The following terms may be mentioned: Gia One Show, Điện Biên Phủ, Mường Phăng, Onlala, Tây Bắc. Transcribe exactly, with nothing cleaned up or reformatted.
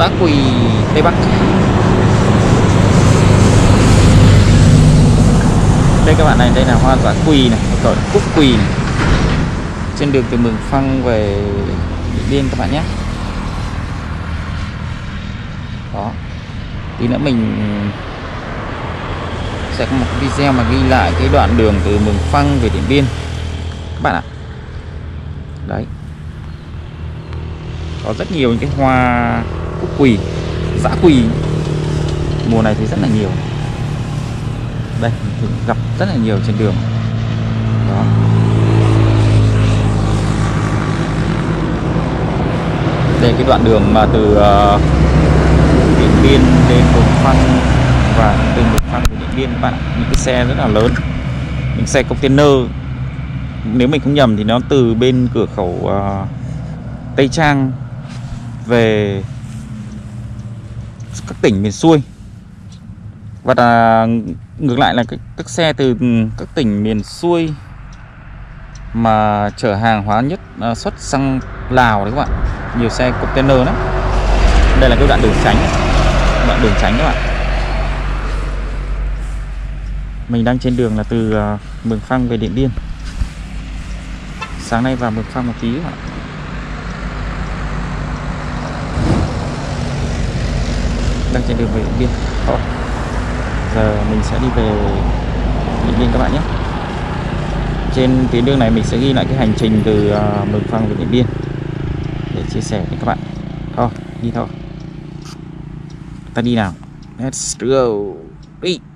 xã quỳ Tây Bắc. Đây các bạn này, đây là hoa giả quỳ này, gọi là cúc quỳ này. Trên đường từ Mường Phăng về Điện Biên các bạn nhé. Đó, tí nữa mình sẽ có một video mà ghi lại cái đoạn đường từ Mường Phăng về Điện Biên các bạn ạ. Đấy, có rất nhiều những cái hoa cúc quỳ, dã quỳ mùa này thì rất là nhiều. Đây gặp rất là nhiều trên đường. Đó, đây cái đoạn đường mà từ uh, Điện Biên đến Mường Phăng và từ Mường Phăng đến Điện Biên các bạn, những cái xe rất là lớn, những xe container. Nếu mình không nhầm thì nó từ bên cửa khẩu uh, Tây Trang về các tỉnh miền xuôi, và là ngược lại là các xe từ các tỉnh miền xuôi mà chở hàng hóa nhất uh, xuất sang Lào đấy các bạn, nhiều xe container đó. Đây là cái đoạn đường tránh, đoạn đường tránh các bạn. Mình đang trên đường là từ uh, Mường Phăng về Điện Biên. Sáng nay vào Mường Phăng một tí các bạn. Đang trên đường về Điện Biên. Thôi, giờ mình sẽ đi về Điện Biên các bạn nhé. Trên tuyến đường này mình sẽ ghi lại cái hành trình từ uh, Mường Phăng về Điện Biên để chia sẻ với các bạn. Thôi, đi thôi. Ta đi nào. Let's go. Đi.